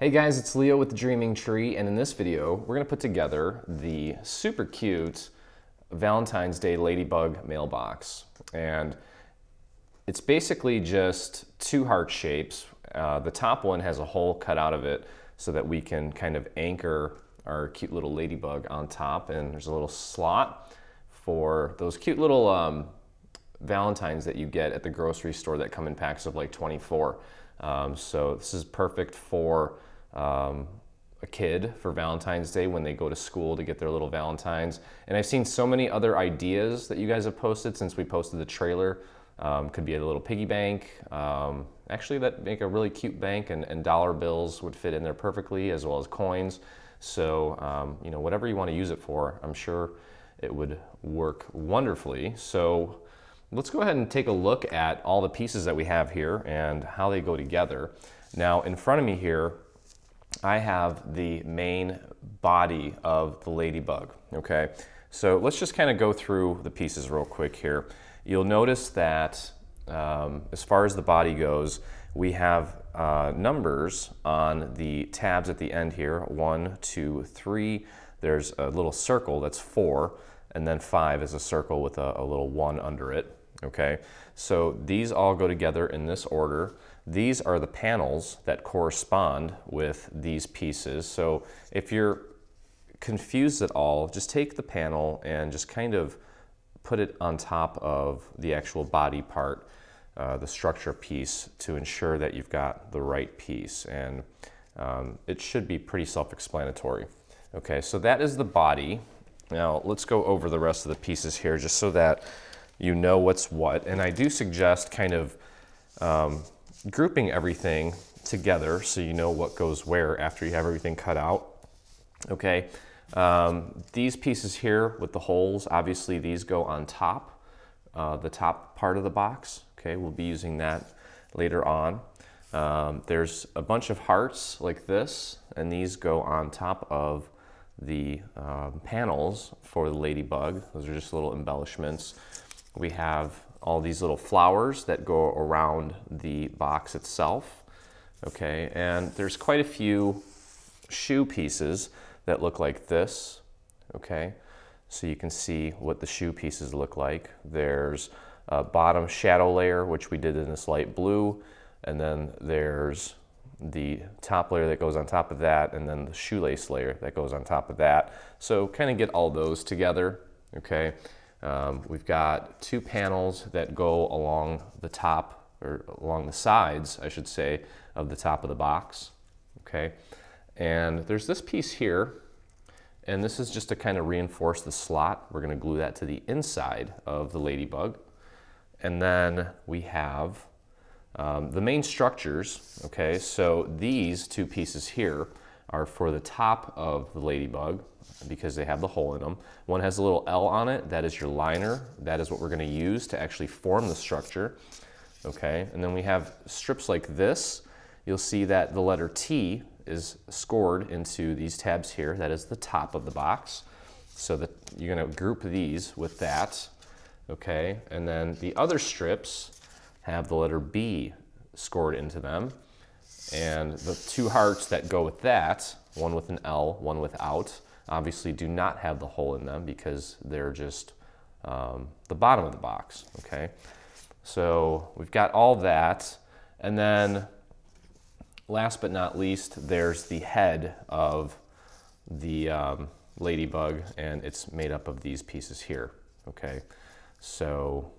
Hey guys, it's Leo with the Dreaming Tree, and in this video, we're gonna put together the super cute Valentine's Day ladybug mailbox. And it's basically just two heart shapes. The top one has a hole cut out of it so that we can kind of anchor our cute little ladybug on top, and there's a little slot for those cute little Valentines that you get at the grocery store that come in packs of like 24. So this is perfect for a kid for Valentine's Day when they go to school to get their little Valentines. And I've seen so many other ideas that you guys have posted since we posted the trailer. Could be a little piggy bank. Actually, that'd make a really cute bank, and dollar bills would fit in there perfectly, as well as coins. So, you know, whatever you want to use it for, I'm sure it would work wonderfully. So let's go ahead and take a look at all the pieces that we have here and how they go together. Now, in front of me here, I have the main body of the ladybug, okay? So let's just kind of go through the pieces real quick here. You'll notice that as far as the body goes, we have numbers on the tabs at the end here, 1, 2, 3. There's a little circle, that's 4, and then 5 is a circle with a little 1 under it. Okay, so these all go together in this order. These are the panels that correspond with these pieces. So if you're confused at all, just take the panel and just kind of put it on top of the actual body part, the structure piece, to ensure that you've got the right piece. And it should be pretty self-explanatory. Okay, so that is the body. Now let's go over the rest of the pieces here just so that you know what's what. And I do suggest kind of grouping everything together so you know what goes where after you have everything cut out. Okay, these pieces here with the holes, obviously these go on top, the top part of the box. Okay, we'll be using that later on. There's a bunch of hearts like this, and these go on top of the panels for the ladybug. Those are just little embellishments. We have all these little flowers that go around the box itself. Okay, and there's quite a few shoe pieces that look like this. Okay, so you can see what the shoe pieces look like. There's a bottom shadow layer, which we did in this light blue, and then there's the top layer that goes on top of that, and then the shoelace layer that goes on top of that. So kind of get all those together, okay? We've got two panels that go along the top, or along the sides, I should say, of the top of the box, okay? And there's this piece here, and this is just to kind of reinforce the slot. We're gonna glue that to the inside of the ladybug. And then we have the main structures, okay, so these two pieces here are for the top of the ladybug because they have the hole in them. One has a little L on it, that is your liner. That is what we're gonna use to actually form the structure, okay? And then we have strips like this. You'll see that the letter T is scored into these tabs here. That is the top of the box. So that you're gonna group these with that, okay? And then the other strips have the letter B scored into them. And the two hearts that go with that, one with an L, one without, obviously do not have the hole in them because they're just the bottom of the box, okay? So we've got all that. And then last but not least, there's the head of the ladybug, and it's made up of these pieces here, okay? So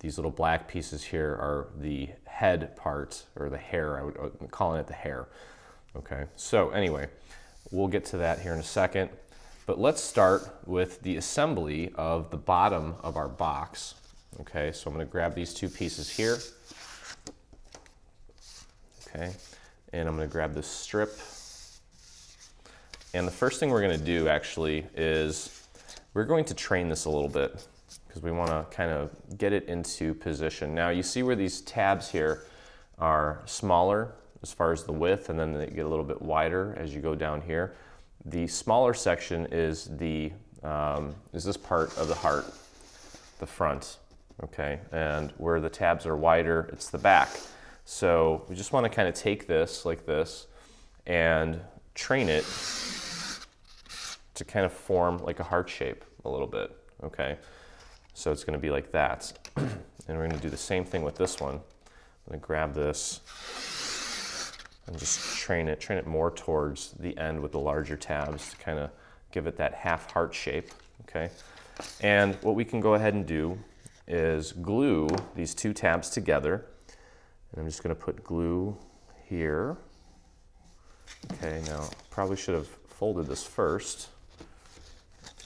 these little black pieces here are the head part, or the hair. I'm calling it the hair. Okay, so anyway, we'll get to that here in a second. But let's start with the assembly of the bottom of our box. Okay, so I'm gonna grab these two pieces here. Okay, and I'm gonna grab this strip. And the first thing we're gonna do actually is we're going to train this a little bit, because we want to kind of get it into position. Now you see where these tabs here are smaller as far as the width, and then they get a little bit wider as you go down here. The smaller section is the is this part of the heart, the front, okay? And where the tabs are wider, it's the back. So we just want to kind of take this like this and train it to kind of form like a heart shape a little bit, okay? So it's gonna be like that. And we're gonna do the same thing with this one. I'm gonna grab this and just train it more towards the end with the larger tabs to kind of give it that half heart shape, okay? And what we can go ahead and do is glue these two tabs together. And I'm just gonna put glue here. Okay, now probably should have folded this first.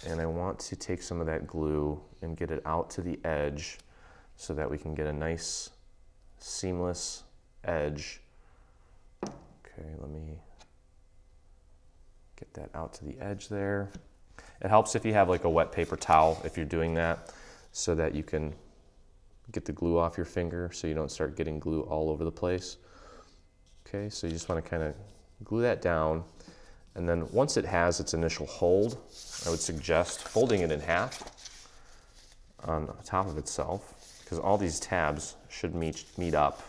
And I want to take some of that glue and get it out to the edge so that we can get a nice seamless edge. Okay, let me get that out to the edge there. It helps if you have like a wet paper towel if you're doing that, so that you can get the glue off your finger so you don't start getting glue all over the place. Okay, so you just want to kind of glue that down, and then once it has its initial hold, I would suggest folding it in half on top of itself, because all these tabs should meet up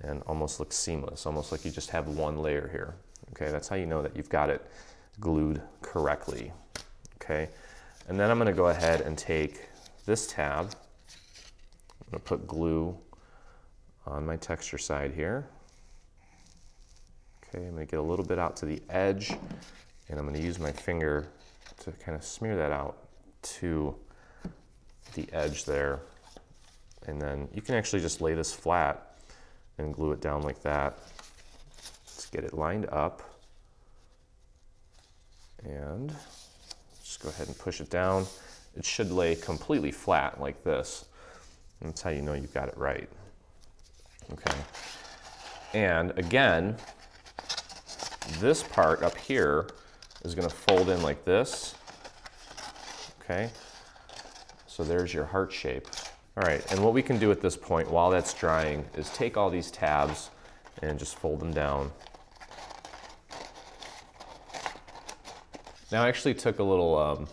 and almost look seamless, almost like you just have one layer here. Okay, that's how you know that you've got it glued correctly. Okay, and then I'm going to go ahead and take this tab. I'm going to put glue on my texture side here. Okay, I'm going to get a little bit out to the edge, and I'm going to use my finger to kind of smear that out to the edge there. And then you can actually just lay this flat and glue it down like that. Let's get it lined up. And just go ahead and push it down. It should lay completely flat like this. That's how you know you've got it right. Okay. And again, this part up here is going to fold in like this. Okay, so there's your heart shape. All right, and what we can do at this point while that's drying is take all these tabs and just fold them down. Now I actually took a little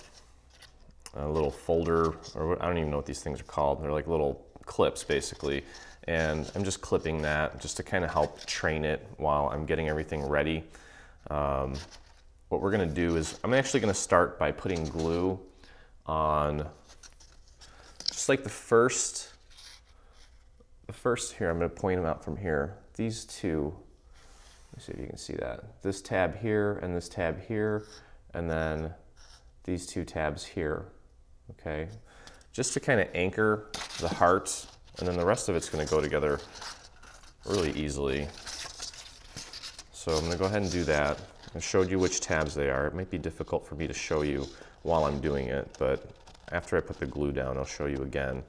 folder, or I don't even know what these things are called. They're like little clips basically, and I'm just clipping that just to kind of help train it while I'm getting everything ready. What we're going to do is I'm actually going to start by putting glue on just like the first here. I'm going to point them out from here. These two, let me see if you can see that. This tab here and this tab here, and then these two tabs here. Okay, just to kind of anchor the heart, and then the rest of it's going to go together really easily. So I'm going to go ahead and do that. I showed you which tabs they are. It might be difficult for me to show you while I'm doing it, but after I put the glue down, I'll show you again.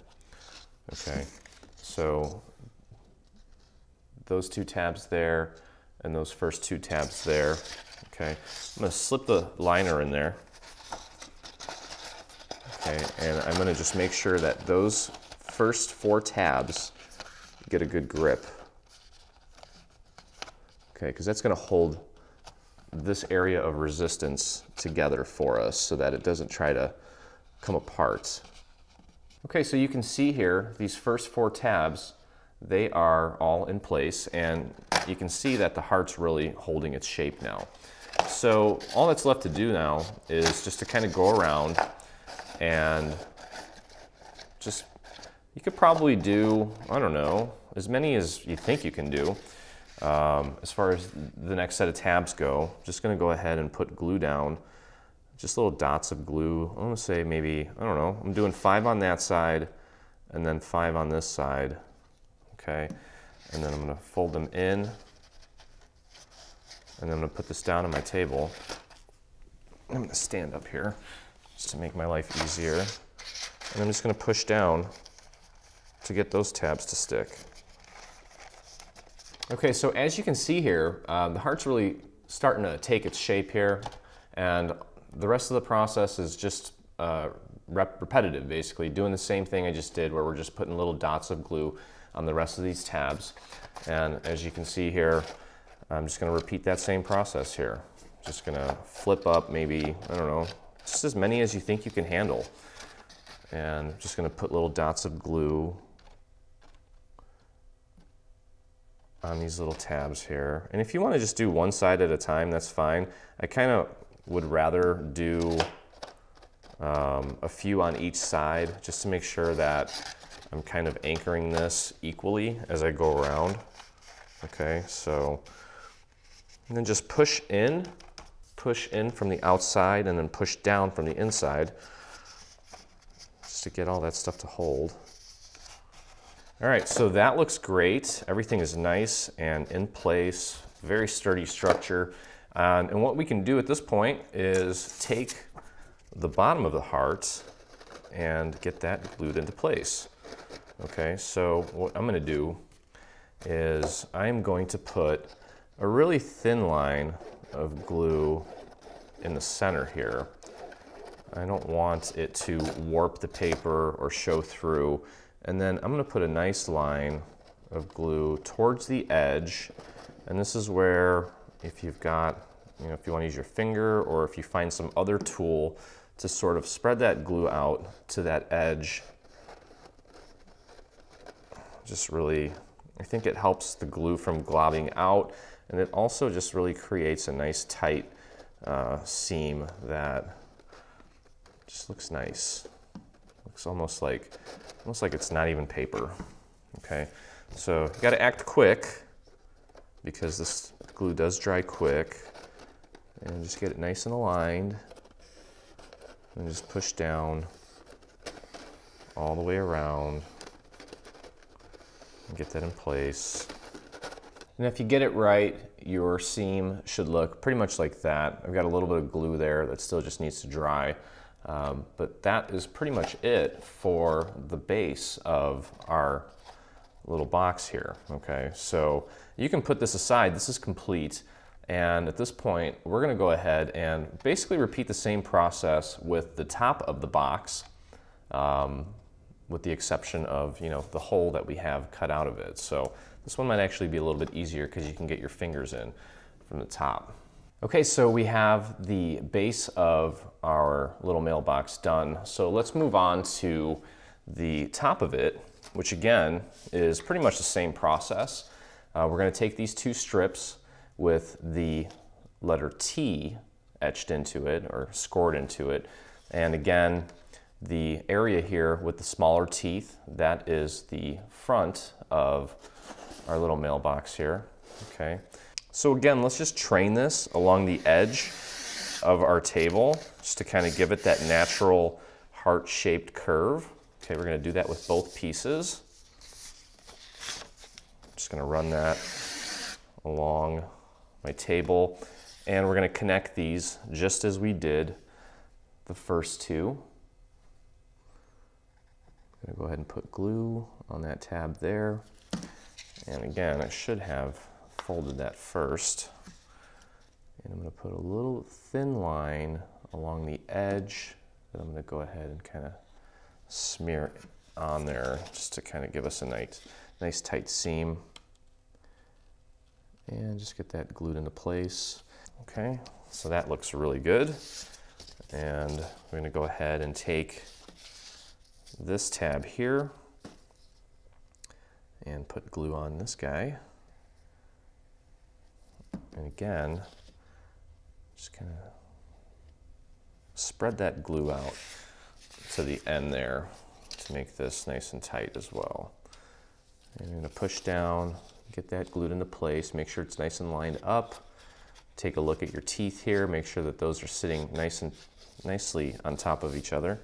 Okay, so those two tabs there and those first two tabs there. Okay, I'm going to slip the liner in there. Okay, and I'm going to just make sure that those first four tabs get a good grip. Okay, because that's going to hold this area of resistance together for us so that it doesn't try to come apart. Okay, so you can see here these first four tabs, they are all in place, and you can see that the heart's really holding its shape now. So all that's left to do now is just to kind of go around and just, you could probably do, I don't know, as many as you think you can do. As far as the next set of tabs go, just going to go ahead and put glue down, just little dots of glue. I'm going to say maybe, I don't know, I'm doing 5 on that side and then 5 on this side. Okay, and then I'm going to fold them in, and then I'm going to put this down on my table. I'm going to stand up here just to make my life easier, and I'm just going to push down to get those tabs to stick. Okay, so as you can see here, the heart's really starting to take its shape here, and the rest of the process is just repetitive, basically, doing the same thing I just did, where we're just putting little dots of glue on the rest of these tabs. And as you can see here, I'm just gonna repeat that same process here. Just gonna flip up maybe, I don't know, just as many as you think you can handle. And I'm just gonna put little dots of glue on these little tabs here. And if you want to just do one side at a time, that's fine. I kind of would rather do a few on each side just to make sure that I'm kind of anchoring this equally as I go around. Okay, so, and then just push in from the outside and then push down from the inside just to get all that stuff to hold. All right, so that looks great. Everything is nice and in place, very sturdy structure. And what we can do at this point is take the bottom of the heart and get that glued into place. Okay, so what I'm gonna do is I'm going to put a really thin line of glue in the center here. I don't want it to warp the paper or show through. And then I'm gonna put a nice line of glue towards the edge. And this is where, if you've got, you know, if you wanna use your finger or if you find some other tool to sort of spread that glue out to that edge, just really, I think it helps the glue from globbing out, and it also just really creates a nice tight seam that just looks nice. Looks almost like it's not even paper. Okay, so you gotta act quick because this glue does dry quick, and just get it nice and aligned and just push down all the way around and get that in place. And if you get it right, your seam should look pretty much like that. I've got a little bit of glue there that still just needs to dry, but that is pretty much it for the base of our little box here. Okay, so you can put this aside. This is complete. And at this point, we're gonna go ahead and basically repeat the same process with the top of the box, with the exception of, you know, the hole that we have cut out of it. So this one might actually be a little bit easier because you can get your fingers in from the top. Okay, so we have the base of our little mailbox done. So let's move on to the top of it, which again is pretty much the same process. We're gonna take these two strips with the letter T etched into it or scored into it. And again, the area here with the smaller teeth, that is the front of our little mailbox here, okay? So again, let's just train this along the edge of our table just to kind of give it that natural heart-shaped curve. Okay, we're gonna do that with both pieces. Just gonna run that along my table, and we're gonna connect these just as we did the first two. I'm gonna go ahead and put glue on that tab there. And again, I should have folded that first. And I'm gonna put a little thin line along the edge that I'm gonna go ahead and kind of smear on there just to kind of give us a nice tight seam. And just get that glued into place. Okay, so that looks really good. And we're gonna go ahead and take this tab here and put glue on this guy. And again, just kind of spread that glue out to the end there to make this nice and tight as well. And I'm gonna push down, get that glued into place, make sure it's nice and lined up. Take a look at your teeth here, make sure that those are sitting nicely on top of each other.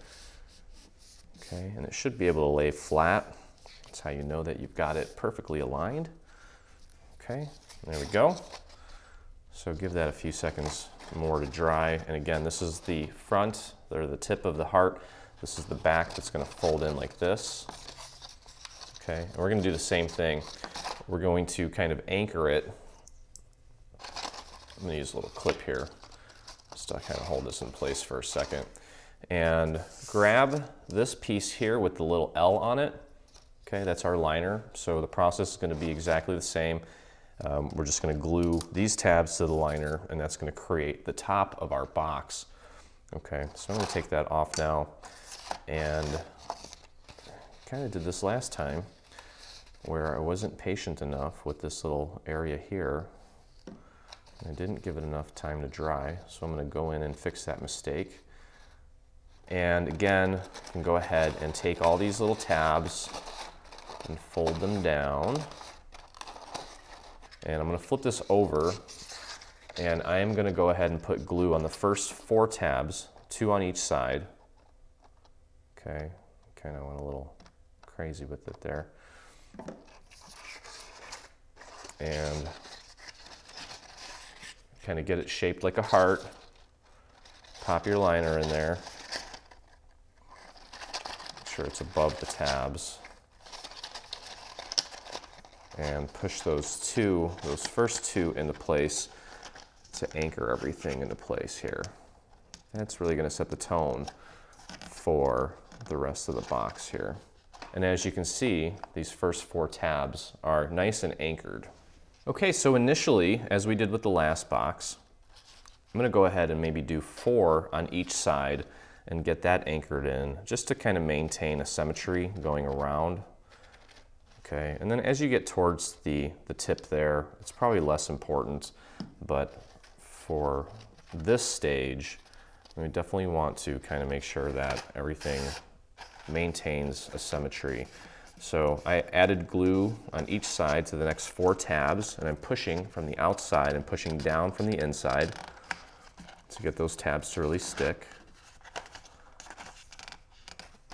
Okay, and it should be able to lay flat. That's how you know that you've got it perfectly aligned. Okay, there we go. So give that a few seconds more to dry. And again, this is the front, or the tip of the heart. This is the back that's gonna fold in like this. Okay, and we're gonna do the same thing. We're going to kind of anchor it. I'm gonna use a little clip here just to kind of hold this in place for a second. And grab this piece here with the little L on it. Okay, that's our liner. So the process is gonna be exactly the same. We're just gonna glue these tabs to the liner, and that's gonna create the top of our box. Okay, so I'm gonna take that off now. And kind of did this last time where I wasn't patient enough with this little area here. I didn't give it enough time to dry, so I'm going to go in and fix that mistake. And again, you can go ahead and take all these little tabs and fold them down. And I'm going to flip this over, and I am going to go ahead and put glue on the first four tabs, two on each side. Okay, kind of went a little crazy with it there. And kind of get it shaped like a heart. Pop your liner in there. Make sure it's above the tabs. And push those first two into place to anchor everything into place here. That's really going to set the tone for the rest of the box here. And as you can see, these first four tabs are nice and anchored. Okay, so initially, as we did with the last box, I'm going to go ahead and maybe do four on each side and get that anchored in, just to kind of maintain a symmetry going around. Okay, and then as you get towards the tip there, it's probably less important, but for this stage, we definitely want to kind of make sure that everything maintains a symmetry. So I added glue on each side to the next four tabs, and I'm pushing from the outside and pushing down from the inside to get those tabs to really stick.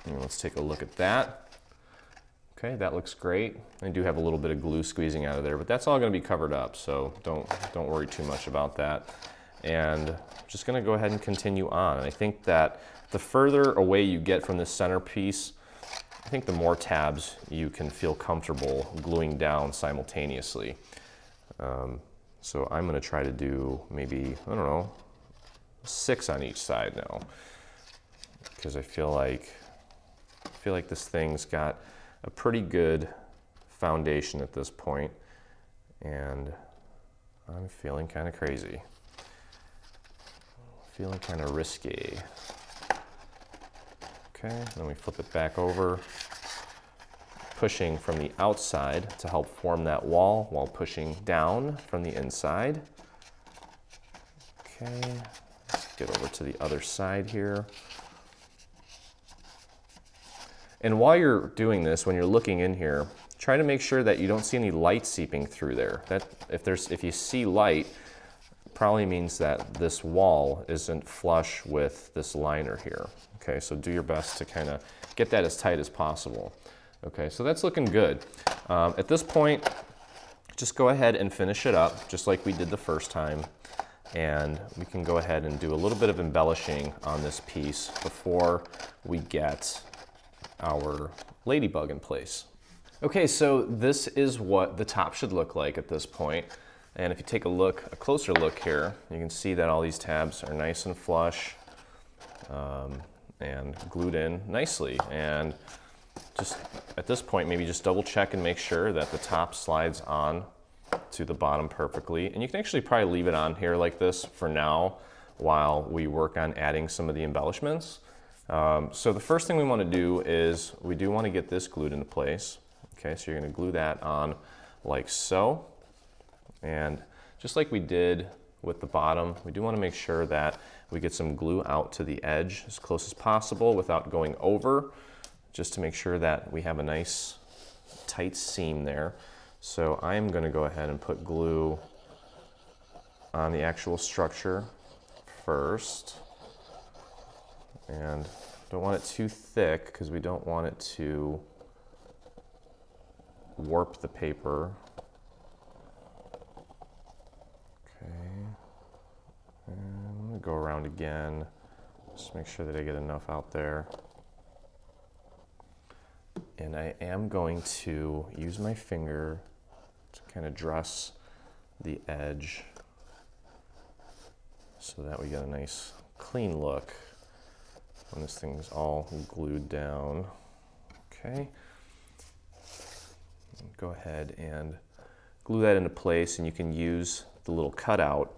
And let's take a look at that. Okay, that looks great. I do have a little bit of glue squeezing out of there, but that's all going to be covered up, so don't worry too much about that. And I'm just going to go ahead and continue on. And I think that the further away you get from the center piece, I think the more tabs you can feel comfortable gluing down simultaneously. So I'm going to try to do maybe, I don't know, six on each side now, because I feel like this thing's got a pretty good foundation at this point, and I'm feeling kind of crazy, feeling kind of risky. Okay, then we flip it back over, pushing from the outside to help form that wall while pushing down from the inside. Okay, let's get over to the other side here. And while you're doing this, when you're looking in here, try to make sure that you don't see any light seeping through there. That if you see light, probably means that this wall isn't flush with this liner here. Okay, so do your best to kind of get that as tight as possible. Okay, so that's looking good. At this point, just go ahead and finish it up just like we did the first time. And we can go ahead and do a little bit of embellishing on this piece before we get our ladybug in place. Okay, so this is what the top should look like at this point. And if you take a closer look here, you can see that all these tabs are nice and flush and glued in nicely. And just at this point, maybe just double check and make sure that the top slides on to the bottom perfectly. And you can actually probably leave it on here like this for now while we work on adding some of the embellishments. So the first thing we want to do is we do want to get this glued into place. Okay, so you're going to glue that on like so. And just like we did with the bottom, we do want to make sure that we get some glue out to the edge as close as possible without going over, just to make sure that we have a nice tight seam there. So I'm going to go ahead and put glue on the actual structure first. And don't want it too thick because we don't want it to warp the paper. And I'm going to go around again, just make sure that I get enough out there. And I am going to use my finger to kind of dress the edge so that we get a nice clean look when this thing's all glued down. Okay. Go ahead and glue that into place, and you can use the little cutout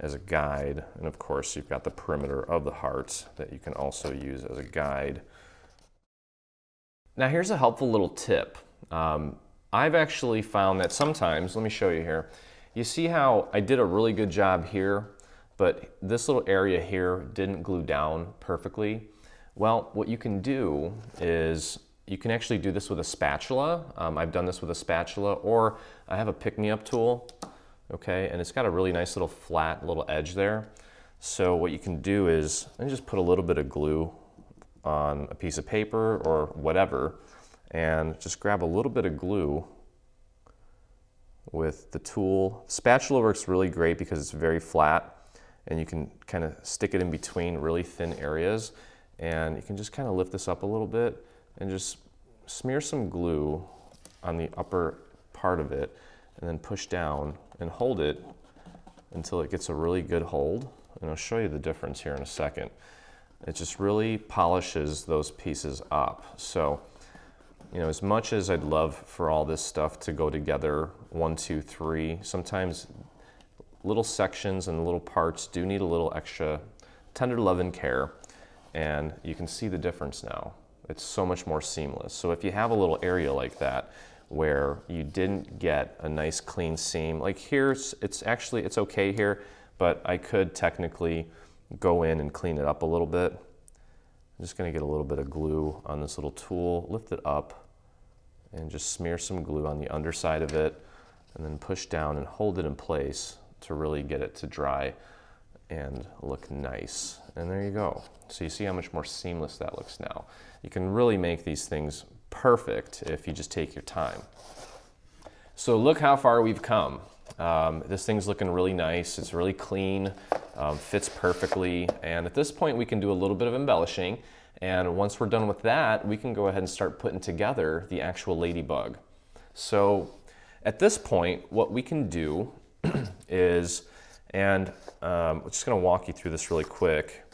as a guide, and of course you've got the perimeter of the heart that you can also use as a guide. Now here's a helpful little tip. I've actually found that sometimes, let me show you here, you see how I did a really good job here, but this little area here didn't glue down perfectly. Well, what you can do is you can actually do this with a spatula. I've done this with a spatula, or I have a pick-me-up tool, okay? And it's got a really nice little flat little edge there. So what you can do is, let me just put a little bit of glue on a piece of paper or whatever, and just grab a little bit of glue with the tool. Spatula works really great because it's very flat, and you can kind of stick it in between really thin areas. And you can just kind of lift this up a little bit and just smear some glue on the upper part of it, and then push down and hold it until it gets a really good hold. And I'll show you the difference here in a second. It just really polishes those pieces up. So, you know, as much as I'd love for all this stuff to go together, 1, 2, 3, sometimes little sections and little parts do need a little extra tender love and care. And you can see the difference now. It's so much more seamless. So if you have a little area like that where you didn't get a nice clean seam, like here, it's okay here, but I could technically go in and clean it up a little bit. I'm just gonna get a little bit of glue on this little tool, lift it up, and just smear some glue on the underside of it, and then push down and hold it in place to really get it to dry and look nice. And there you go. So you see how much more seamless that looks now. You can really make these things perfect if you just take your time. So look how far we've come. This thing's looking really nice. It's really clean, fits perfectly. And at this point we can do a little bit of embellishing. And once we're done with that, we can go ahead and start putting together the actual ladybug. So at this point, what we can do is, and I'm just going to walk you through this really quick.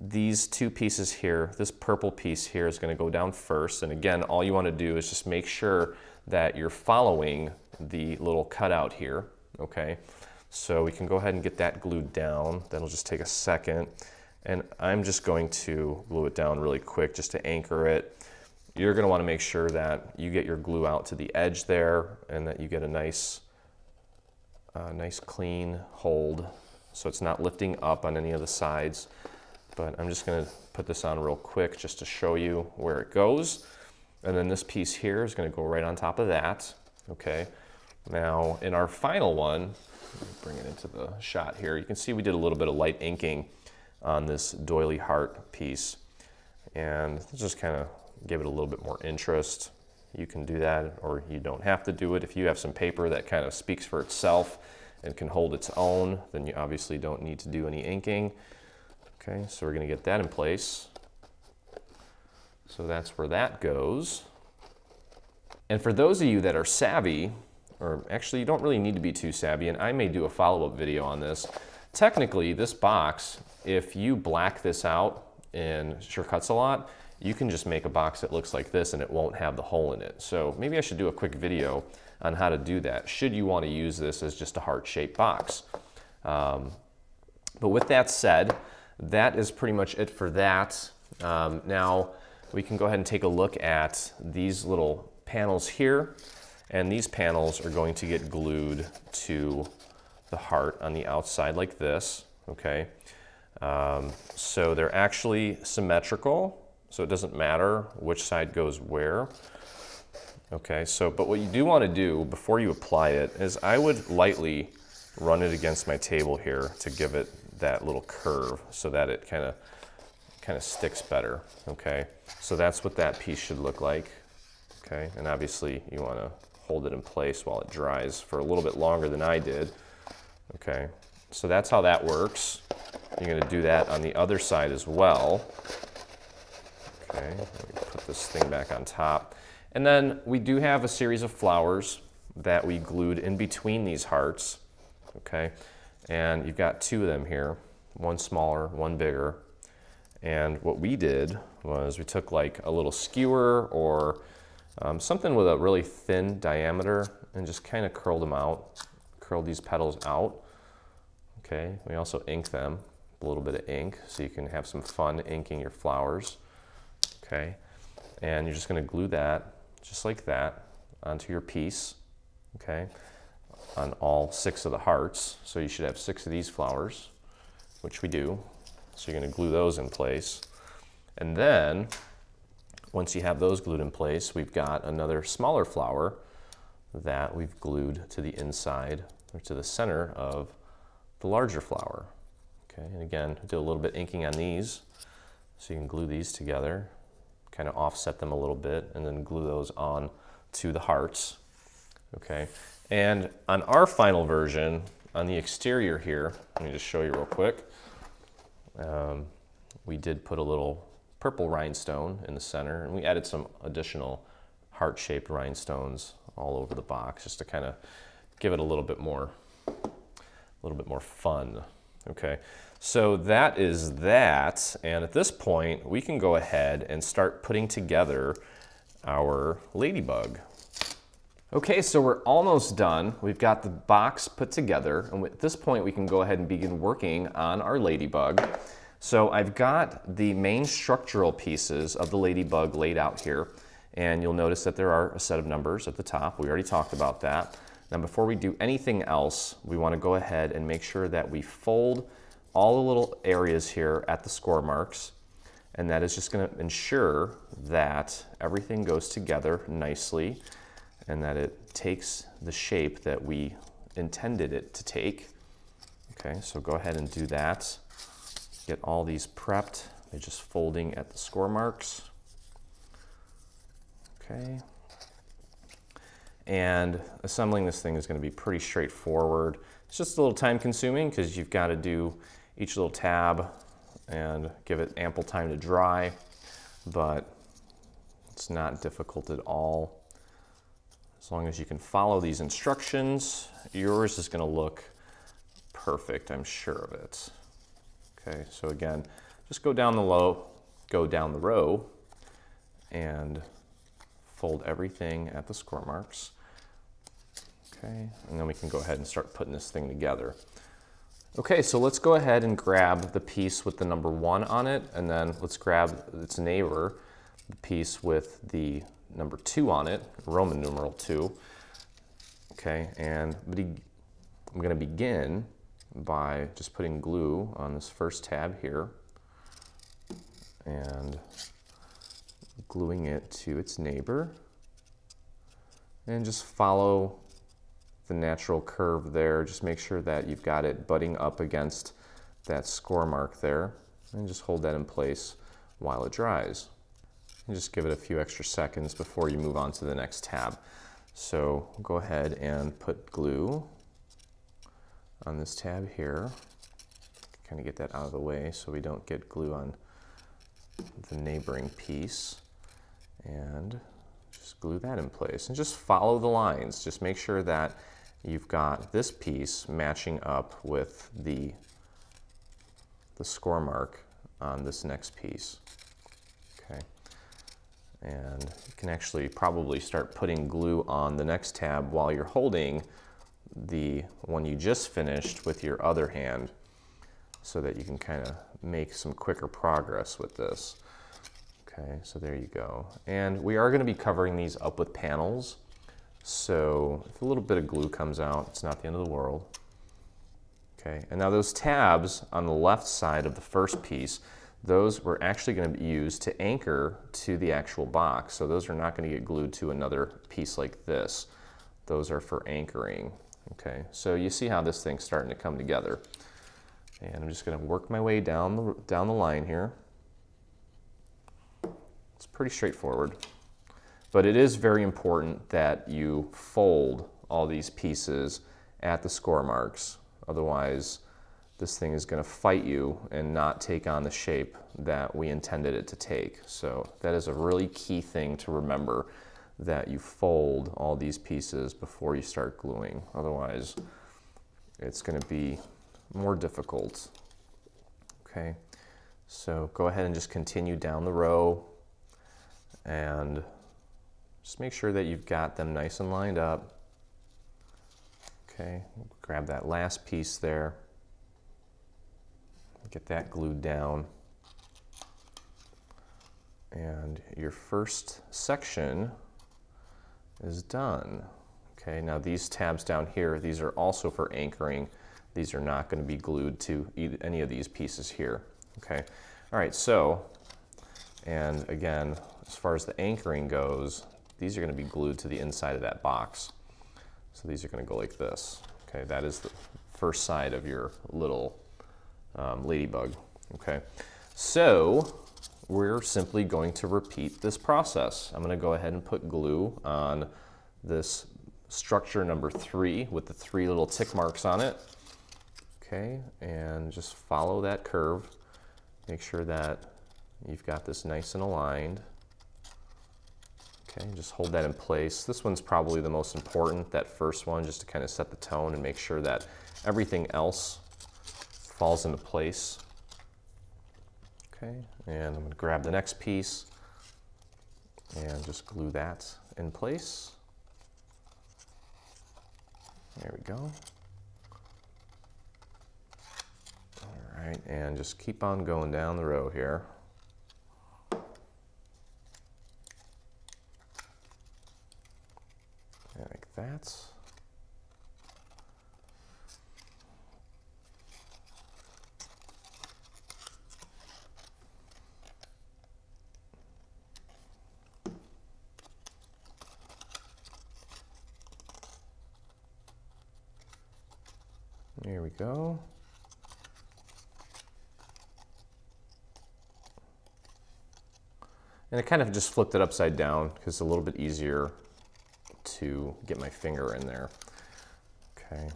These two pieces here, this purple piece here is going to go down first. And again, all you want to do is just make sure that you're following the little cutout here, okay? So we can go ahead and get that glued down. That'll just take a second. And I'm just going to glue it down really quick just to anchor it. You're going to want to make sure that you get your glue out to the edge there and that you get a nice nice clean hold, so it's not lifting up on any of the sides. But I'm just going to put this on real quick just to show you where it goes. And then this piece here is going to go right on top of that. Okay, now in our final one, let me bring it into the shot here. You can see we did a little bit of light inking on this doily heart piece, and just kind of give it a little bit more interest. You can do that, or you don't have to do it. If you have some paper that kind of speaks for itself and can hold its own, then you obviously don't need to do any inking. Okay, so we're gonna get that in place. So that's where that goes. And for those of you that are savvy, or actually you don't really need to be too savvy, and I may do a follow-up video on this. Technically, this box, if you black this out in Sure Cuts A Lot, you can just make a box that looks like this and it won't have the hole in it. So maybe I should do a quick video on how to do that, should you want to use this as just a heart-shaped box. But with that said, that is pretty much it for that. Now we can go ahead and take a look at these little panels here. And these panels are going to get glued to the heart on the outside like this, okay? So they're actually symmetrical. So it doesn't matter which side goes where. Okay, so, but what you do want to do before you apply it is I would lightly run it against my table here to give it that little curve so that it kind of sticks better, okay? So that's what that piece should look like, okay? And obviously you want to hold it in place while it dries for a little bit longer than I did, okay? So that's how that works. You're going to do that on the other side as well. Okay, let me put this thing back on top. And then we do have a series of flowers that we glued in between these hearts, okay? And you've got two of them here, one smaller, one bigger. And what we did was we took like a little skewer or something with a really thin diameter and just kind of curled them out, curled these petals out, okay? We also inked them, a little bit of ink, so you can have some fun inking your flowers. Okay, and you're just going to glue that just like that onto your piece, okay, on all 6 of the hearts. So you should have 6 of these flowers, which we do. So you're going to glue those in place. And then once you have those glued in place, we've got another smaller flower that we've glued to the inside or to the center of the larger flower. Okay, and again, do a little bit inking on these so you can glue these together, kind of offset them a little bit, and then glue those on to the hearts. Okay, and on our final version, on the exterior here, let me just show you real quick. We did put a little purple rhinestone in the center, and we added some additional heart-shaped rhinestones all over the box just to kind of give it a little bit more fun. Okay, so that is that, and at this point we can go ahead and start putting together our ladybug. Okay, so we're almost done. We've got the box put together, and at this point we can go ahead and begin working on our ladybug. So I've got the main structural pieces of the ladybug laid out here, and you'll notice that there are a set of numbers at the top. We already talked about that. Now, before we do anything else, we want to go ahead and make sure that we fold all the little areas here at the score marks, and that is just going to ensure that everything goes together nicely and that it takes the shape that we intended it to take. Okay, so go ahead and do that. Get all these prepped. They're just folding at the score marks. Okay. And assembling this thing is going to be pretty straightforward. It's just a little time consuming because you've got to do each little tab and give it ample time to dry, but it's not difficult at all. As long as you can follow these instructions, yours is going to look perfect, I'm sure of it. Okay, so again, just go down the row and fold everything at the score marks. Okay, and then we can go ahead and start putting this thing together. Okay, so let's go ahead and grab the piece with the number 1 on it, and then let's grab its neighbor, the piece with the number 2 on it, Roman numeral 2. Okay, and I'm going to begin by just putting glue on this first tab here and gluing it to its neighbor, and just follow the natural curve there. Just make sure that you've got it butting up against that score mark there, and just hold that in place while it dries. And just give it a few extra seconds before you move on to the next tab. So go ahead and put glue on this tab here. Kind of get that out of the way so we don't get glue on the neighboring piece, and just glue that in place, and just follow the lines. Just make sure that you've got this piece matching up with the score mark on this next piece. Okay, and you can actually probably start putting glue on the next tab while you're holding the one you just finished with your other hand, so that you can kind of make some quicker progress with this. Okay, so there you go. And we are going to be covering these up with panels, so if a little bit of glue comes out, it's not the end of the world. Okay, and now those tabs on the left side of the first piece, those we're actually going to use to anchor to the actual box. So those are not going to get glued to another piece like this. Those are for anchoring. Okay, so you see how this thing's starting to come together. And I'm just going to work my way down the line here. It's pretty straightforward, but it is very important that you fold all these pieces at the score marks. Otherwise, this thing is going to fight you and not take on the shape that we intended it to take. So that is a really key thing to remember, that you fold all these pieces before you start gluing. Otherwise, it's going to be more difficult. Okay, so go ahead and just continue down the row and just make sure that you've got them nice and lined up. Okay, grab that last piece there, get that glued down, and your first section is done. Okay, now these tabs down here, these are also for anchoring. These are not going to be glued to any of these pieces here. Okay, all right, so, and again, as far as the anchoring goes, these are going to be glued to the inside of that box. So these are going to go like this. Okay, that is the first side of your little ladybug. Okay, so we're simply going to repeat this process. I'm going to go ahead and put glue on this structure number 3 with the 3 little tick marks on it. Okay, and just follow that curve. Make sure that you've got this nice and aligned. Okay, just hold that in place. This one's probably the most important, that first one, just to kind of set the tone and make sure that everything else falls into place. Okay, and I'm going to grab the next piece and just glue that in place. There we go. All right, and just keep on going down the row here. Like that. There we go. And I kind of just flipped it upside down because it's a little bit easier to get my finger in there. Okay,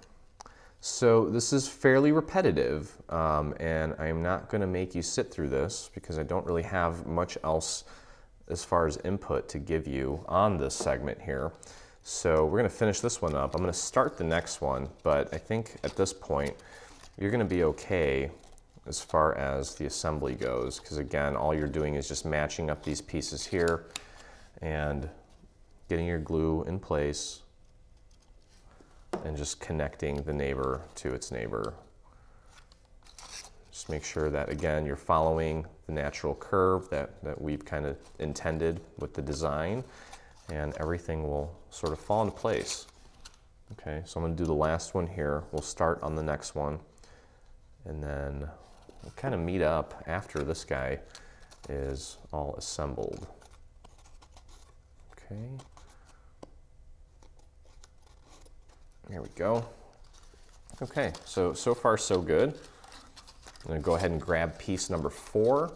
so this is fairly repetitive, and I'm not going to make you sit through this because I don't really have much else as far as input to give you on this segment here. So we're going to finish this one up. I'm going to start the next one, but I think at this point you're going to be okay as far as the assembly goes, because again, all you're doing is just matching up these pieces here and getting your glue in place and just connecting the neighbor to its neighbor. Just make sure that, again, you're following the natural curve that we've kind of intended with the design, and everything will sort of fall into place. Okay, so I'm gonna do the last one here. We'll start on the next one, and then we'll kind of meet up after this guy is all assembled. Okay. There we go. Okay, so far so good. I'm going to go ahead and grab piece number 4,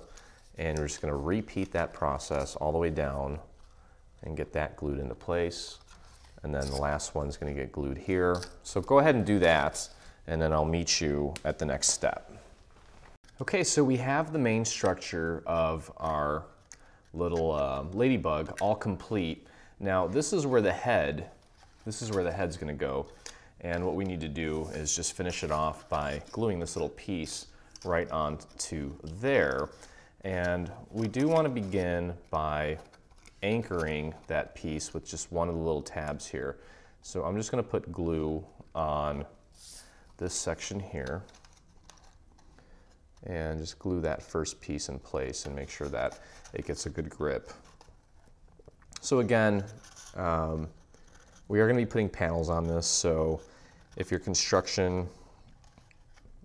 and we're just going to repeat that process all the way down and get that glued into place. And then the last one's going to get glued here. So go ahead and do that, and then I'll meet you at the next step. Okay, so we have the main structure of our little ladybug all complete. Now this is where the head's gonna go, and what we need to do is just finish it off by gluing this little piece right onto there. And we do want to begin by anchoring that piece with just one of the little tabs here. So I'm just gonna put glue on this section here and just glue that first piece in place and make sure that it gets a good grip. So again, we are going to be putting panels on this, so if your construction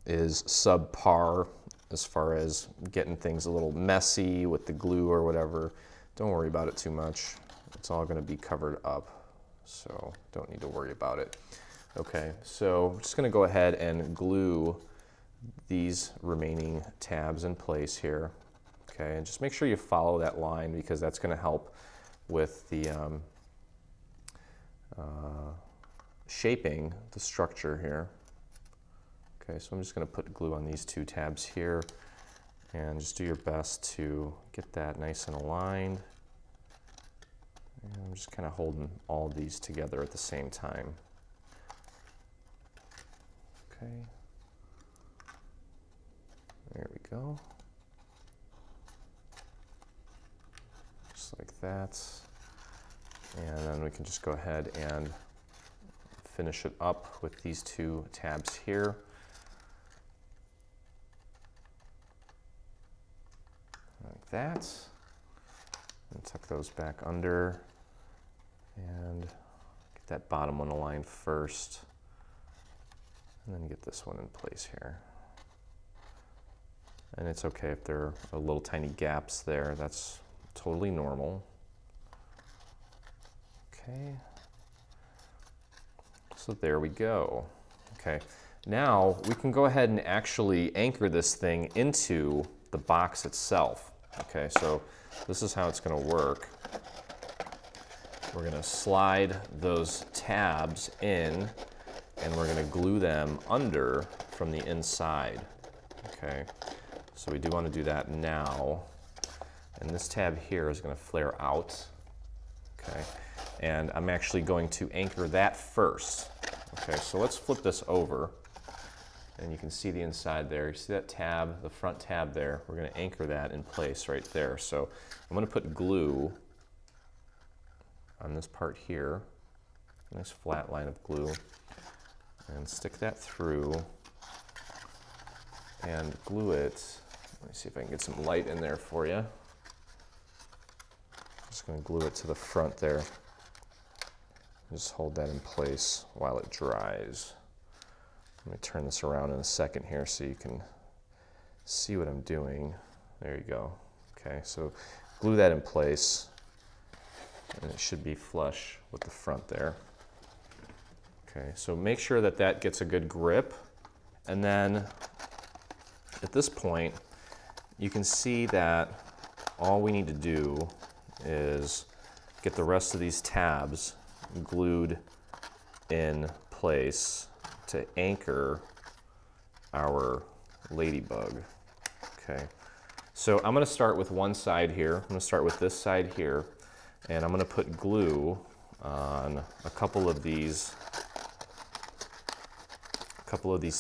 is subpar as far as getting things a little messy with the glue or whatever, don't worry about it too much. It's all going to be covered up, so don't need to worry about it. Okay, so I'm just going to go ahead and glue these remaining tabs in place here. Okay, and just make sure you follow that line, because that's going to help with the shaping the structure here. Okay, so I'm just going to put glue on these 2 tabs here and just do your best to get that nice and aligned. And I'm just kind of holding all of these together at the same time. Okay. There we go. Just like that. And then we can just go ahead and finish it up with these 2 tabs here. Like that. And tuck those back under. and get that bottom one aligned first, and then get this one in place here. And it's okay if there are little tiny gaps there, that's totally normal. Okay, so there we go. Okay, now we can go ahead and actually anchor this thing into the box itself. Okay, so this is how it's going to work. We're going to slide those tabs in and we're going to glue them under from the inside. Okay, so we do want to do that now. And this tab here is going to flare out. Okay, and I'm actually going to anchor that first. Okay, so let's flip this over. And you can see the inside there. You see that tab, the front tab there? We're going to anchor that in place right there. So I'm going to put glue on this part here, a nice flat line of glue, and stick that through and glue it. Let me see if I can get some light in there for you. Just going to glue it to the front there. Just hold that in place while it dries. Let me turn this around in a second here so you can see what I'm doing. There you go. Okay, so glue that in place and it should be flush with the front there. Okay, so make sure that that gets a good grip, and then at this point you can see that all we need to do is get the rest of these tabs glued in place to anchor our ladybug. Okay, so I'm going to start with one side here. I'm going to start with this side here, and I'm going to put glue on a couple of these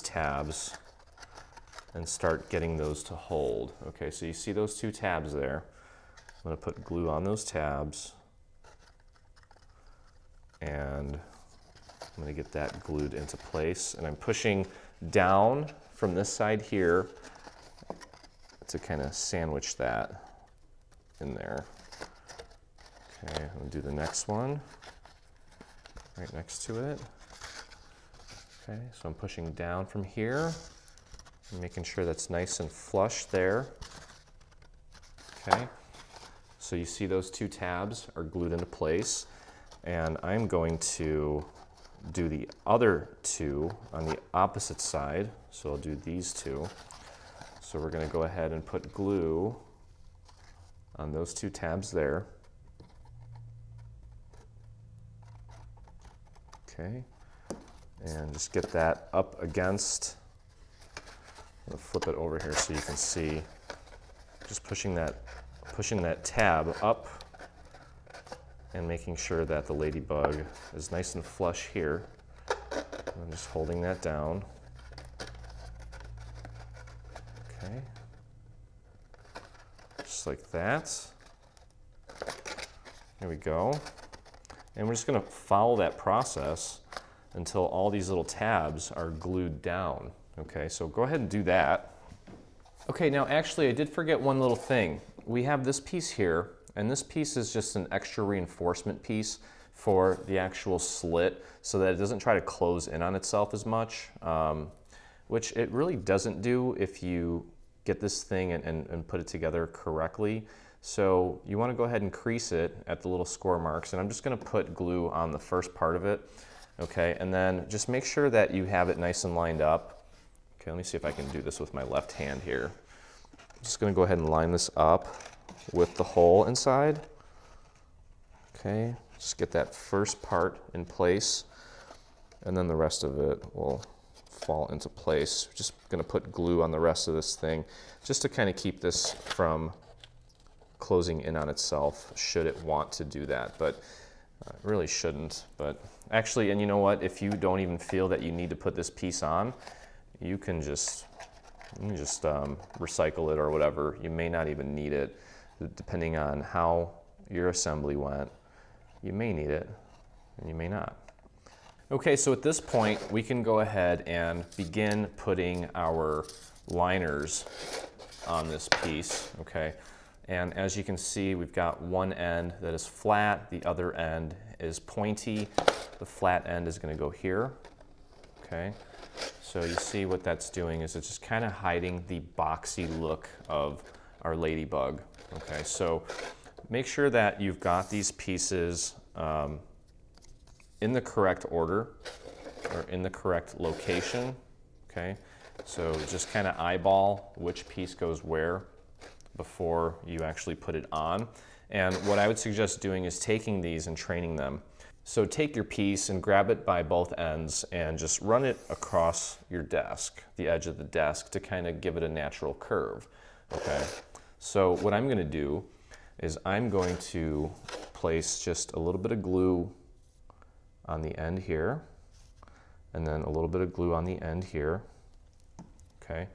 tabs and start getting those to hold. Okay, so you see those two tabs there. I'm going to put glue on those tabs, and I'm going to get that glued into place, and I'm pushing down from this side here to kind of sandwich that in there. Okay, I'm going to do the next one right next to it. Okay, so I'm pushing down from here, making sure that's nice and flush there. Okay, so you see those two tabs are glued into place, and I'm going to do the other two on the opposite side. So I'll do these two. So we're going to go ahead and put glue on those two tabs there. Okay, and just get that up against. I'm going to flip it over here so you can see. Just pushing that tab up and making sure that the ladybug is nice and flush here. I'm just holding that down. Okay, just like that. There we go. And we're just going to follow that process until all these little tabs are glued down. Okay, so go ahead and do that. Okay, now actually I did forget one little thing. We have this piece here, and this piece is just an extra reinforcement piece for the actual slit so that it doesn't try to close in on itself as much, which it really doesn't do if you get this thing and put it together correctly. So you want to go ahead and crease it at the little score marks, and I'm just going to put glue on the first part of it. Okay, and then just make sure that you have it nice and lined up. Okay, let me see if I can do this with my left hand here. I'm just going to go ahead and line this up with the hole inside. Okay, just get that first part in place, and then the rest of it will fall into place. Just going to put glue on the rest of this thing just to kind of keep this from closing in on itself should it want to do that, but it really shouldn't. But actually, and you know what, if you don't even feel that you need to put this piece on, you can just recycle it or whatever. You may not even need it, depending on how your assembly went. You may need it, and you may not. Okay, so at this point, we can go ahead and begin putting our liners on this piece, okay? And as you can see, we've got one end that is flat, the other end is pointy. The flat end is going to go here. Okay, so you see what that's doing is it's just kind of hiding the boxy look of our ladybug. Okay, so make sure that you've got these pieces in the correct order or in the correct location. Okay, so just kind of eyeball which piece goes where before you actually put it on. And what I would suggest doing is taking these and training them. So take your piece and grab it by both ends and just run it across your desk, the edge of the desk, to kind of give it a natural curve. Okay, so what I'm going to do is I'm going to place just a little bit of glue on the end here, and then a little bit of glue on the end here. Okay,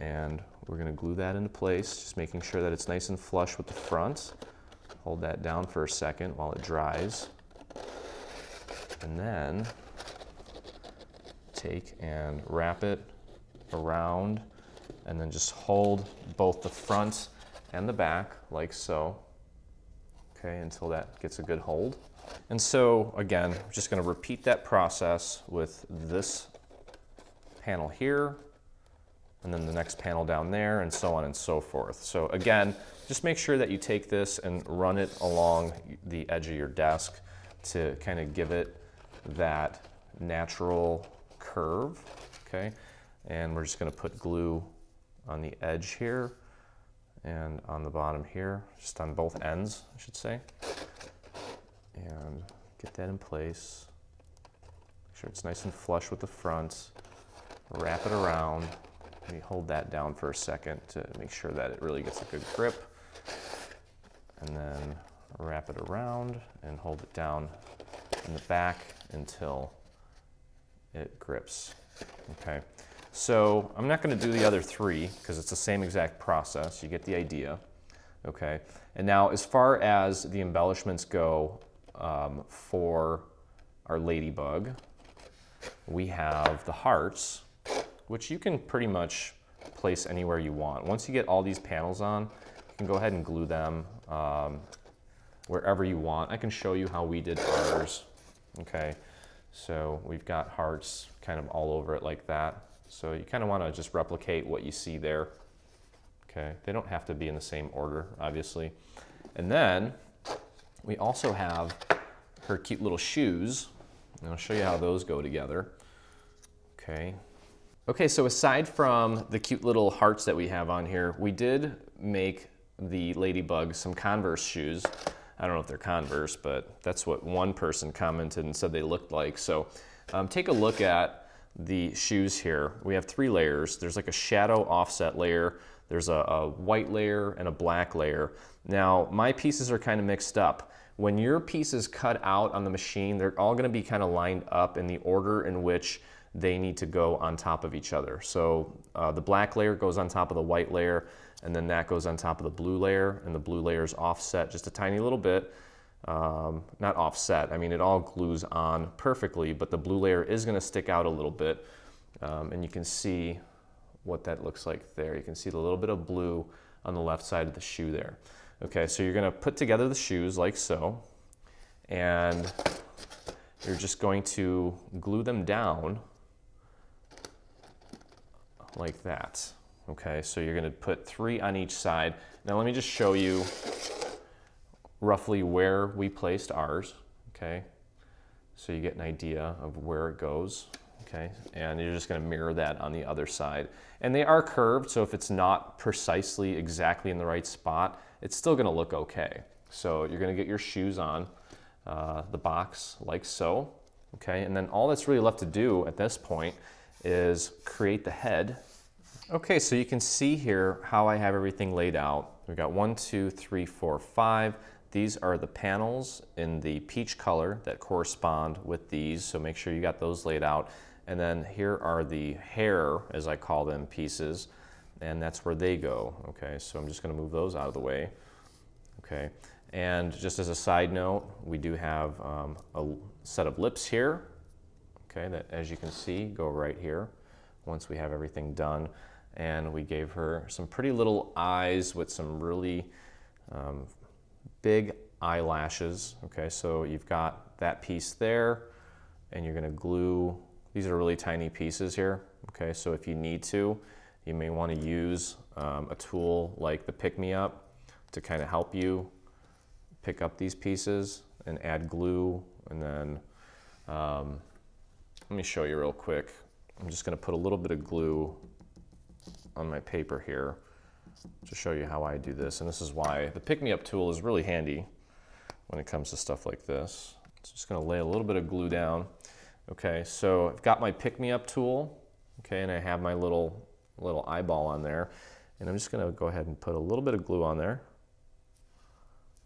and we're going to glue that into place, just making sure that it's nice and flush with the front. Hold that down for a second while it dries. And then take and wrap it around, and then just hold both the front and the back like so. Okay, until that gets a good hold. And so again, I'm just going to repeat that process with this panel here, and then the next panel down there, and so on and so forth. So again, just make sure that you take this and run it along the edge of your desk to kind of give it that natural curve. Okay, and we're just going to put glue on the edge here and on the bottom here, just on both ends, I should say. And get that in place. Make sure it's nice and flush with the front. Wrap it around. Let me hold that down for a second to make sure that it really gets a good grip. And then wrap it around and hold it down in the back until it grips. Okay, so I'm not going to do the other three because it's the same exact process. You get the idea. Okay, and now as far as the embellishments go for our ladybug, we have the hearts, which you can pretty much place anywhere you want. Once you get all these panels on, you can go ahead and glue them wherever you want. I can show you how we did ours. Okay, so we've got hearts kind of all over it like that. So you kind of want to just replicate what you see there. Okay, they don't have to be in the same order, obviously. And then we also have her cute little shoes. And I'll show you how those go together. Okay. Okay, so aside from the cute little hearts that we have on here, we did make the ladybug some Converse shoes. I don't know if they're Converse, but that's what one person commented and said they looked like. So take a look at the shoes here. We have three layers. There's like a shadow offset layer. There's a white layer and a black layer. Now, my pieces are kind of mixed up. When your pieces cut out on the machine, they're all gonna be kind of lined up in the order in which they need to go on top of each other. So the black layer goes on top of the white layer, and then that goes on top of the blue layer, and the blue layer's offset just a tiny little bit. Not offset, I mean it all glues on perfectly, but the blue layer is gonna stick out a little bit. And you can see what that looks like there. You can see the little bit of blue on the left side of the shoe there. Okay, so you're gonna put together the shoes like so, and you're just going to glue them down like that. Okay, so you're gonna put three on each side. Now let me just show you roughly where we placed ours, okay? So you get an idea of where it goes, okay? And you're just gonna mirror that on the other side. And they are curved, so if it's not precisely exactly in the right spot, it's still gonna look okay. So you're gonna get your shoes on the box like so, okay? And then all that's really left to do at this point is create the head. Okay, so you can see here how I have everything laid out. We've got 1, 2, 3, 4, 5. These are the panels in the peach color that correspond with these, so make sure you got those laid out. And then here are the hair, as I call them, pieces, and that's where they go. Okay, so I'm just gonna move those out of the way. Okay, and just as a side note, we do have a set of lips here. Okay, that, as you can see, go right here once we have everything done. And we gave her some pretty little eyes with some really big eyelashes. Okay, so you've got that piece there, and you're gonna glue, these are really tiny pieces here. Okay, so if you need to, you may wanna use a tool like the Pick Me Up to kind of help you pick up these pieces and add glue. And then let me show you real quick. I'm just gonna put a little bit of glue on my paper here to show you how I do this. And this is why the Pick Me Up tool is really handy when it comes to stuff like this. So just gonna lay a little bit of glue down. Okay, so I've got my Pick Me Up tool, okay, and I have my little eyeball on there. And I'm just gonna go ahead and put a little bit of glue on there.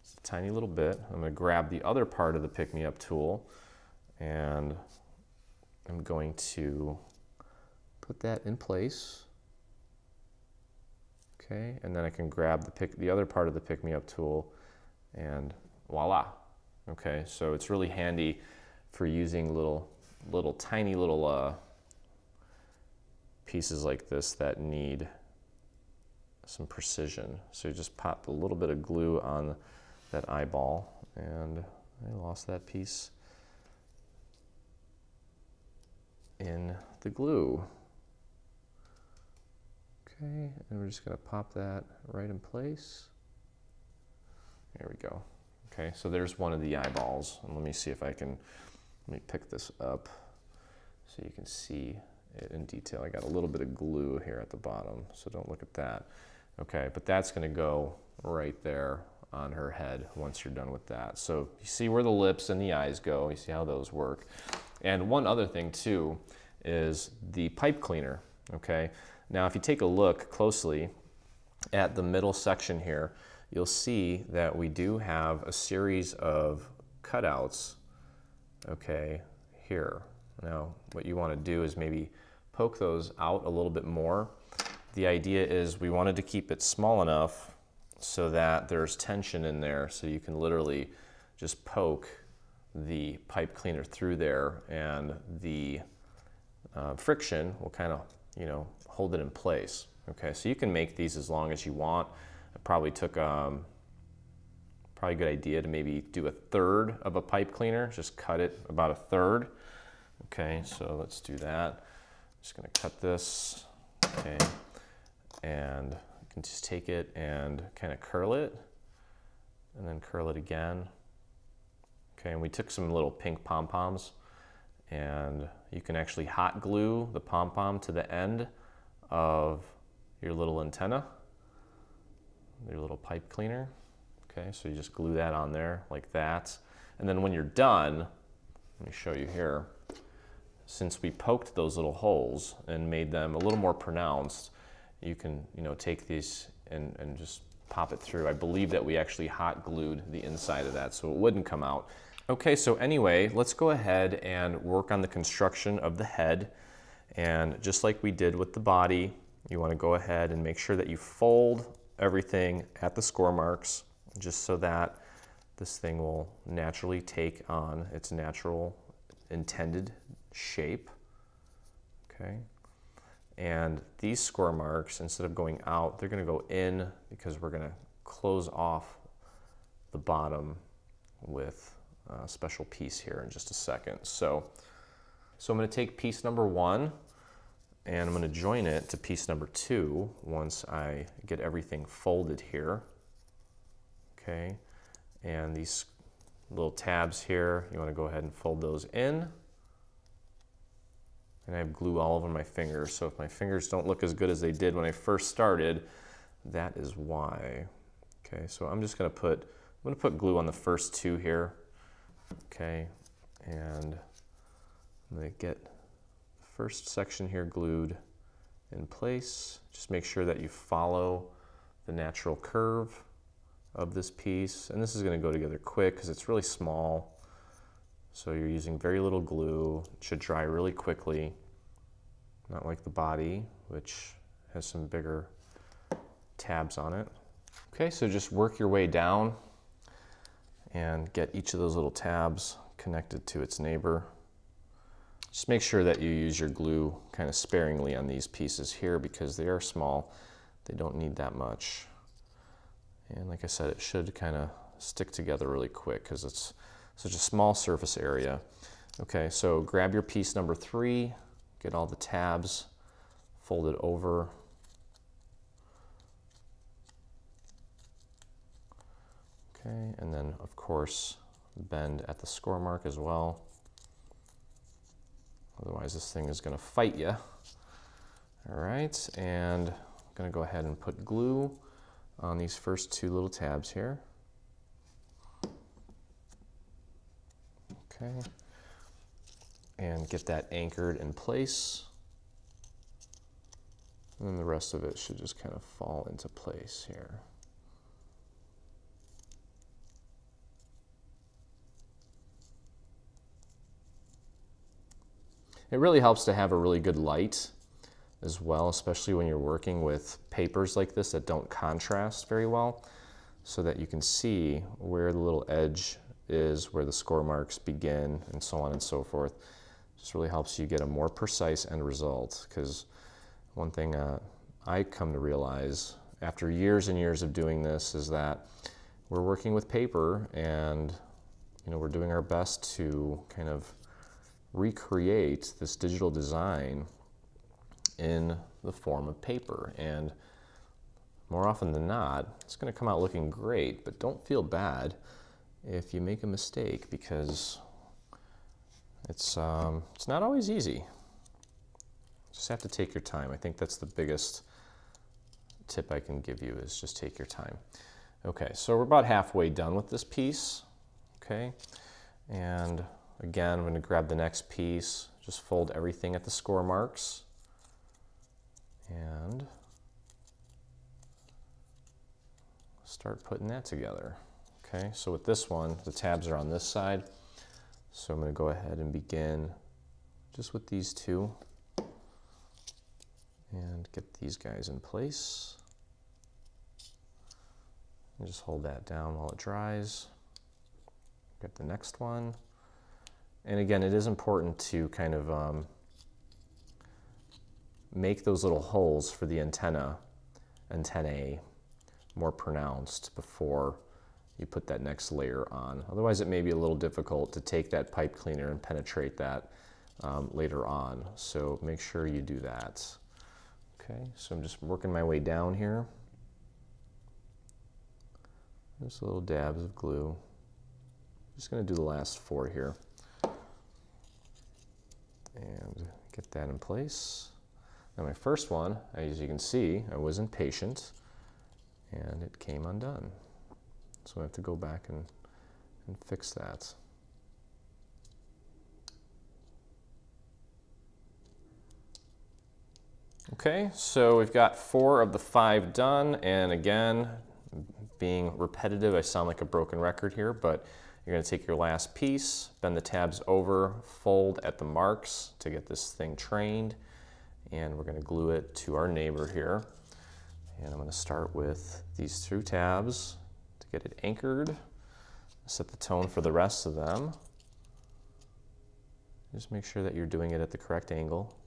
Just a tiny little bit. I'm gonna grab the other part of the Pick Me Up tool, and I'm going to put that in place. Okay, and then I can grab the other part of the Pick Me Up tool, and voila. Okay, so it's really handy for using tiny little pieces like this that need some precision. So you just pop a little bit of glue on that eyeball, and I lost that piece in the glue. Okay, and we're just gonna pop that right in place. There we go. Okay, so there's one of the eyeballs, and let me see if I can, let me pick this up so you can see it in detail. I got a little bit of glue here at the bottom, so don't look at that. Okay, but that's gonna go right there on her head once you're done with that. So you see where the lips and the eyes go, you see how those work. And one other thing too is the pipe cleaner, okay? Now if you take a look closely at the middle section here, you'll see that we do have a series of cutouts, okay, here. Now, what you want to do is maybe poke those out a little bit more. The idea is we wanted to keep it small enough so that there's tension in there, so you can literally just poke the pipe cleaner through there, and the friction will kind of, you know, hold it in place. Okay, so you can make these as long as you want. It probably took probably a good idea to maybe do a third of a pipe cleaner, just cut it about a third. Okay, so let's do that. I'm just gonna cut this, okay, and you can just take it and kind of curl it, and then curl it again. Okay, and we took some little pink pom-poms, and you can actually hot glue the pom-pom to the end of your little antenna, your little pipe cleaner. Okay, so you just glue that on there like that. And then when you're done, let me show you here. Since we poked those little holes and made them a little more pronounced, you can, you know, take these and just pop it through. I believe that we actually hot glued the inside of that so it wouldn't come out. Okay, so anyway, let's go ahead and work on the construction of the head. And just like we did with the body, you want to go ahead and make sure that you fold everything at the score marks, just so that this thing will naturally take on its natural intended shape. Okay, and these score marks, instead of going out, they're going to go in, because we're going to close off the bottom with a special piece here in just a second. So I'm going to take piece number one, and I'm going to join it to piece number two once I get everything folded here. Okay, and these little tabs here, you want to go ahead and fold those in. And I have glue all over my fingers, so if my fingers don't look as good as they did when I first started, that is why. Okay, so I'm just going to put, I'm going to put glue on the first two here. Okay, and I'm going to get the first section here glued in place. Just make sure that you follow the natural curve of this piece, and this is going to go together quick because it's really small, so you're using very little glue. It should dry really quickly, not like the body, which has some bigger tabs on it. Okay, so just work your way down and get each of those little tabs connected to its neighbor. Just make sure that you use your glue kind of sparingly on these pieces here, because they are small, they don't need that much. And like I said, it should kind of stick together really quick because it's such a small surface area. Okay, so grab your piece number 3, get all the tabs, fold it over. Okay, and then of course bend at the score mark as well. Otherwise this thing is going to fight you. All right, and I'm going to go ahead and put glue on these first 2 little tabs here. Okay, and get that anchored in place. And then the rest of it should just kind of fall into place here. It really helps to have a really good light as well, especially when you're working with papers like this that don't contrast very well, so that you can see where the little edge is, where the score marks begin, and so on and so forth. Just really helps you get a more precise end result, because one thing I come to realize after years and years of doing this is that we're working with paper and, you know, we're doing our best to kind of recreate this digital design in the form of paper, and more often than not it's going to come out looking great, but don't feel bad if you make a mistake, because it's not always easy. Just have to take your time. I think that's the biggest tip I can give you, is just take your time. Okay, so we're about halfway done with this piece. Okay, and again I'm going to grab the next piece, just fold everything at the score marks. And start putting that together. Okay, so with this one, the tabs are on this side. So I'm going to go ahead and begin just with these 2 and get these guys in place. And just hold that down while it dries. Get the next one. And again, it is important to kind of make those little holes for the antennae more pronounced before you put that next layer on. Otherwise it may be a little difficult to take that pipe cleaner and penetrate that later on. So make sure you do that. Okay, so I'm just working my way down here. Just little dabs of glue. Just gonna do the last 4 here. And get that in place. Now my first one, as you can see, I was impatient and it came undone. So I have to go back and fix that. Okay, so we've got 4 of the 5 done, and again, being repetitive, I sound like a broken record here, but you're going to take your last piece, bend the tabs over, fold at the marks to get this thing trained. And we're going to glue it to our neighbor here. And I'm going to start with these 2 tabs to get it anchored, set the tone for the rest of them. Just make sure that you're doing it at the correct angle.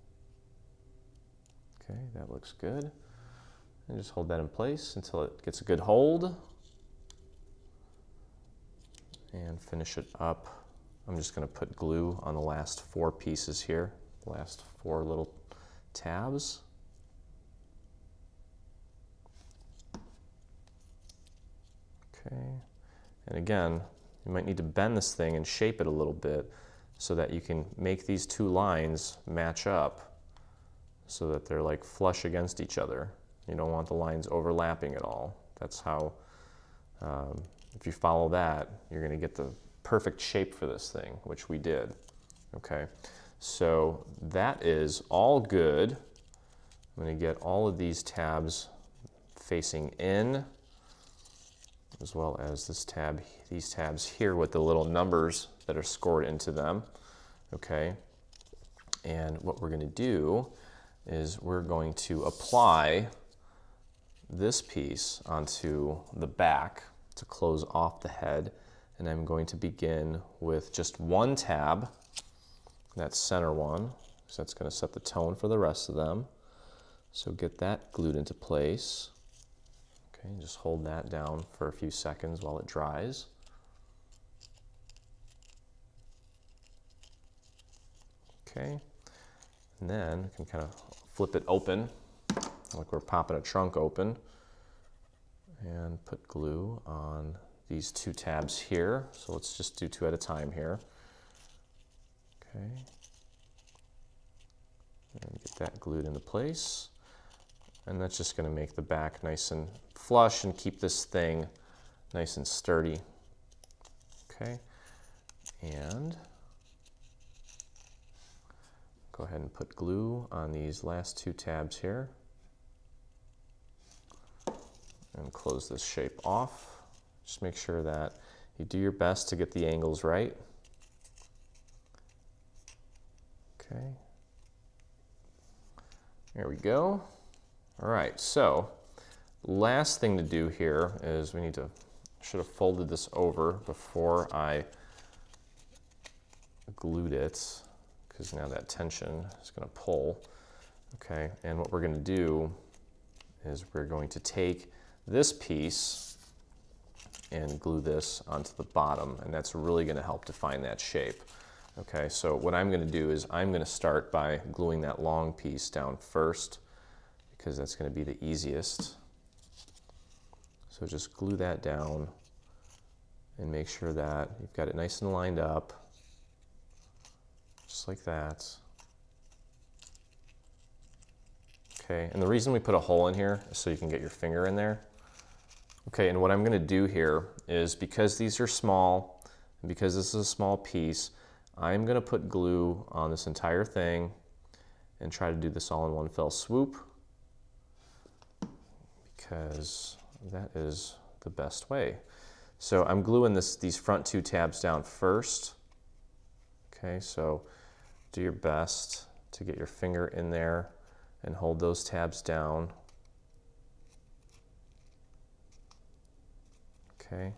Okay, that looks good. And just hold that in place until it gets a good hold. And finish it up. I'm just going to put glue on the last 4 pieces here, the last 4 little tabs. Okay, and again, you might need to bend this thing and shape it a little bit so that you can make these 2 lines match up so that they're like flush against each other. You don't want the lines overlapping at all. That's how, if you follow that, you're going to get the perfect shape for this thing, which we did. Okay. So that is all good. I'm going to get all of these tabs facing in, as well as this tab, these tabs here with the little numbers that are scored into them. Okay. And what we're going to do is we're going to apply this piece onto the back to close off the head. And I'm going to begin with just 1 tab. That center one, so that's going to set the tone for the rest of them. So get that glued into place. Okay, just hold that down for a few seconds while it dries. Okay, and then we can kind of flip it open, like we're popping a trunk open, and put glue on these two tabs here. So let's just do two at a time here. Okay, and get that glued into place. And that's just going to make the back nice and flush and keep this thing nice and sturdy. Okay, and go ahead and put glue on these last two tabs here and close this shape off. Just make sure that you do your best to get the angles right. Okay, there we go. All right, so last thing to do here is we need to, should have folded this over before I glued it, because now that tension is going to pull. Okay, and what we're going to do is we're going to take this piece and glue this onto the bottom, and that's really going to help define that shape. Okay, so what I'm going to do is I'm going to start by gluing that long piece down first, because that's going to be the easiest. So just glue that down and make sure that you've got it nice and lined up, just like that. Okay, and the reason we put a hole in here is so you can get your finger in there. Okay, and what I'm going to do here is, because these are small and because this is a small piece, I'm going to put glue on this entire thing and try to do this all in one fell swoop, because that is the best way. So I'm gluing these front two tabs down first. Okay, so do your best to get your finger in there and hold those tabs down. Okay,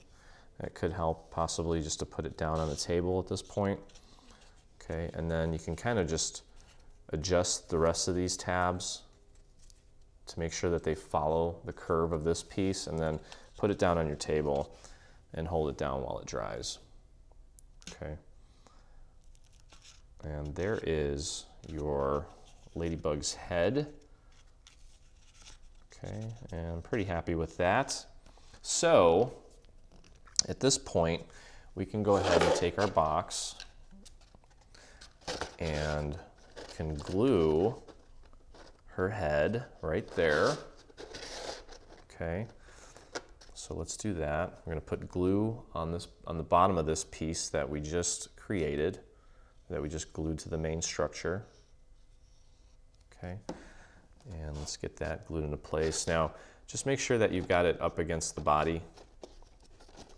that could help possibly just to put it down on the table at this point. Okay, and then you can kind of just adjust the rest of these tabs to make sure that they follow the curve of this piece, and then put it down on your table and hold it down while it dries. Okay, and there is your ladybug's head. Okay, and I'm pretty happy with that. So at this point, we can go ahead and take our box and can glue her head right there. Okay, so let's do that. We're going to put glue on this, on the bottom of this piece that we just created, that we just glued to the main structure. Okay, and let's get that glued into place. Now, just make sure that you've got it up against the body.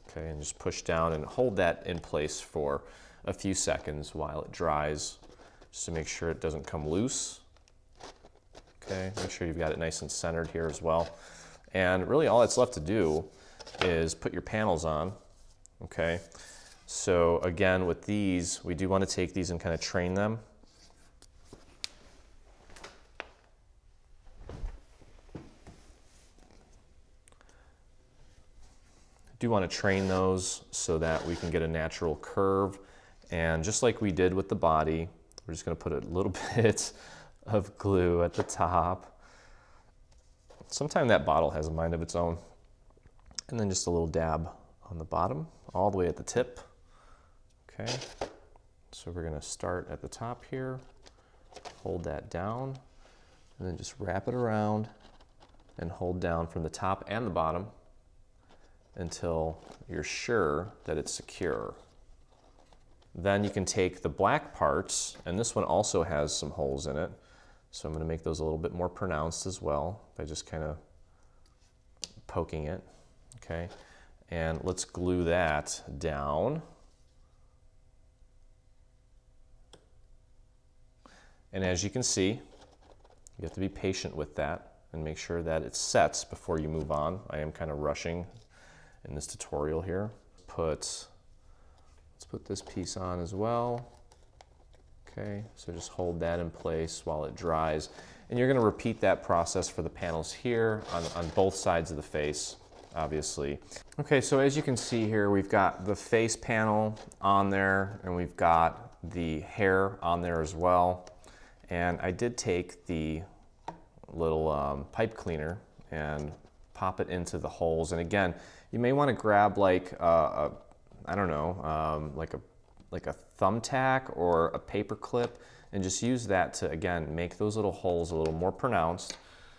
Okay, and just push down and hold that in place for a few seconds while it dries, just to make sure it doesn't come loose. Okay, make sure you've got it nice and centered here as well. And really all that's left to do is put your panels on. Okay, so again with these, we do want to take these and kind of train them. Do want to train those so that we can get a natural curve. And just like we did with the body, we're just going to put a little bit of glue at the top. Sometimes that bottle has a mind of its own. And then just a little dab on the bottom, all the way at the tip. Okay, so we're going to start at the top here, hold that down, and then just wrap it around and hold down from the top and the bottom until you're sure that it's secure. Then you can take the black parts, and this one also has some holes in it, so I'm going to make those a little bit more pronounced as well by just kind of poking it. Okay, and let's glue that down. And as you can see, you have to be patient with that and make sure that it sets before you move on. I am kind of rushing in this tutorial here. Let's put this piece on as well. Okay, so just hold that in place while it dries. And you're going to repeat that process for the panels here on both sides of the face, obviously. Okay, so as you can see here, we've got the face panel on there and we've got the hair on there as well. And I did take the little pipe cleaner and pop it into the holes. And again, you may want to grab like a, I don't know, like a thumbtack or a paper clip and just use that to, again, make those little holes a little more pronounced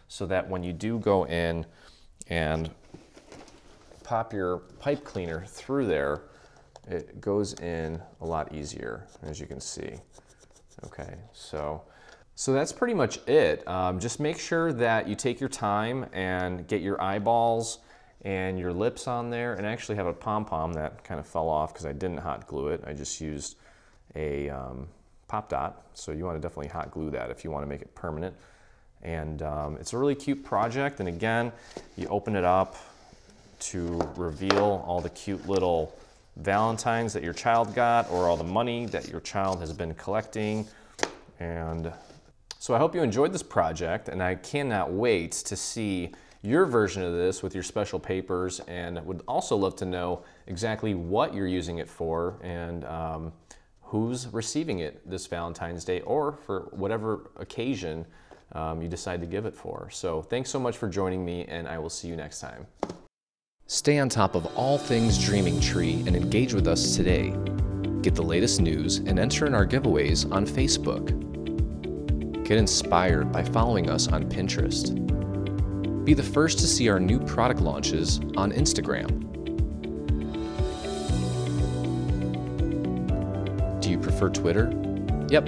so that when you do go in and pop your pipe cleaner through there, it goes in a lot easier, as you can see. Okay, so that's pretty much it. Just make sure that you take your time and get your eyeballs and your lips on there. And I actually have a pom-pom that kind of fell off because I didn't hot glue it. I just used a pop dot. So you want to definitely hot glue that if you want to make it permanent. And it's a really cute project. And again, you open it up to reveal all the cute little Valentines that your child got or all the money that your child has been collecting. And so I hope you enjoyed this project, and I cannot wait to see your version of this with your special papers, and would also love to know exactly what you're using it for and who's receiving it this Valentine's Day or for whatever occasion you decide to give it for. So thanks so much for joining me, and I will see you next time. Stay on top of all things Dreaming Tree and engage with us today. Get the latest news and enter in our giveaways on Facebook. Get inspired by following us on Pinterest. Be the first to see our new product launches on Instagram. Do you prefer Twitter? Yep,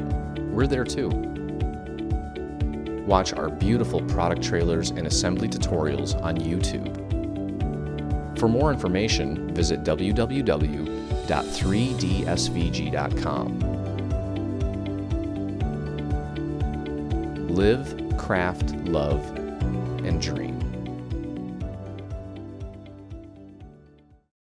we're there too. Watch our beautiful product trailers and assembly tutorials on YouTube. For more information, visit www.3dsvg.com. Live, craft, love, and dream.